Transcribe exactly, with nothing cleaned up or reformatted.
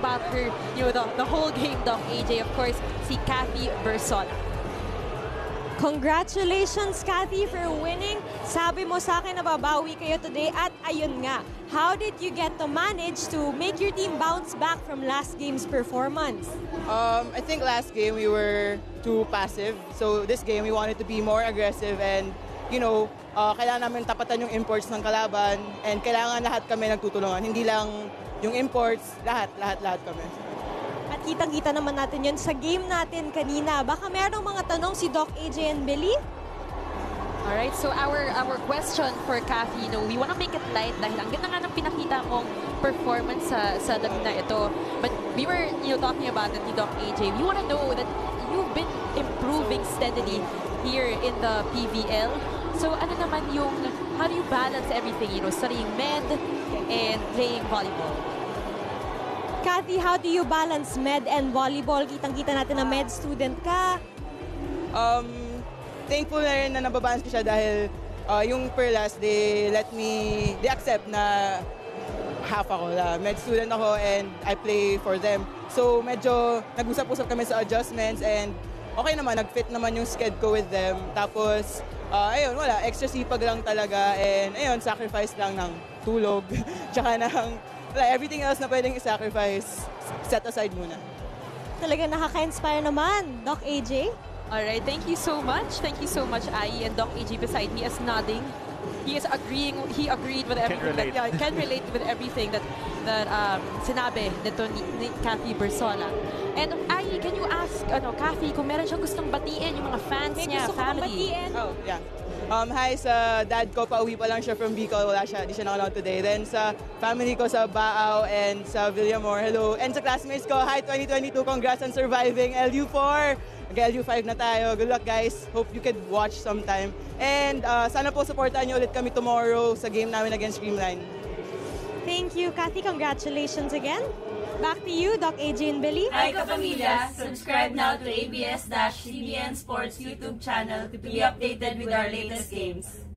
talking about her, you know, the, the whole game, Doc A J, of course, si Kathy Bersola. Congratulations, Kathy, for winning. Sabi mo sa akin na babawi kayo today at ayun nga. How did you get to manage to make your team bounce back from last game's performance? Um, I think last game we were too passive. So this game we wanted to be more aggressive and, you know, Uh, kailangan namin tapatan yung imports ng kalaban and kailangan lahat kami nagtutulungan. Hindi lang yung imports, lahat, lahat, lahat kami. At kitang-kita naman natin yun sa game natin kanina. Baka merong mga tanong si Doc A J and Billy? Alright, so our our question for Kathy, no, we wanna make it light dahil ang ganda nga ng pinakita mong performance sa, sa dami na ito. But we were, you know, talking about it ni Doc A J. We wanna know that you've been improving steadily here in the P V L. So, ano naman yung, how do you balance everything, you know, studying med and playing volleyball? Kathy, how do you balance med and volleyball? Kitang-kita natin na med student ka. Um, thankful na rin na nababalance ko siya dahil uh, yung Perlas, they let me, they accept na half ako, na med student ako and I play for them. So, medyo nag-usap-usap kami sa adjustments and okay naman, nag-fit naman yung schedule ko with them. Tapos, Uh, ayun, wala. Extra sipag lang talaga. And ayun, sacrifice lang ng tulog. Tsaka ng wala, everything else na pwedeng i-sacrifice, set aside muna. Talaga nakaka-inspire naman, Doc A J. Alright, thank you so much. Thank you so much, Ai. And Doc A J beside me is nodding. He is agreeing, he agreed with everything. Can relate, that, yeah, can relate with everything that, that um, sinabi nito ni, ni Kathy Bersola. And Ai, can you ask ano, Kathy kung meron siyang gustong batiin yung mga fans may niya, family? Oh, yeah. Um, hi sa dad ko, pauwi pa lang siya from Bicol. Wala siya, di siya nakalang today. Then sa family ko sa Baaw and sa Villamor, hello. And sa classmates ko, hi twenty twenty-two, congrats on surviving L U four. Okay, L U five na tayo. Good luck, guys. Hope you could watch sometime. And uh, sana po supportan niyo ulit kami tomorrow sa game namin against Dreamline. Thank you, Kathy. Congratulations again. Back to you, Doc A J and Billy. Hi, kapamilya! Subscribe now to A B S C B N Sports YouTube channel to be updated with our latest games.